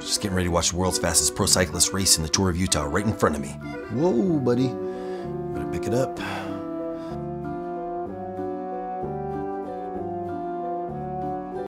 Just getting ready to watch the world's fastest pro cyclist race in the Tour of Utah right in front of me. Whoa, buddy. Better pick it up.